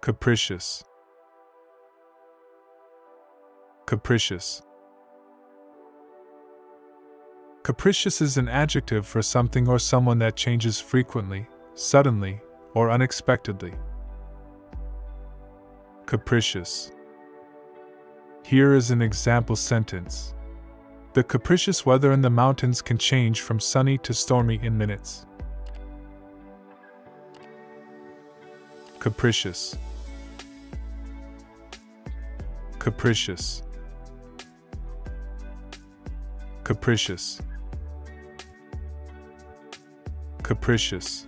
Capricious. Capricious. Capricious is an adjective for something or someone that changes frequently, suddenly, or unexpectedly. Capricious. Here is an example sentence. The capricious weather in the mountains can change from sunny to stormy in minutes. Capricious. Capricious. Capricious. Capricious.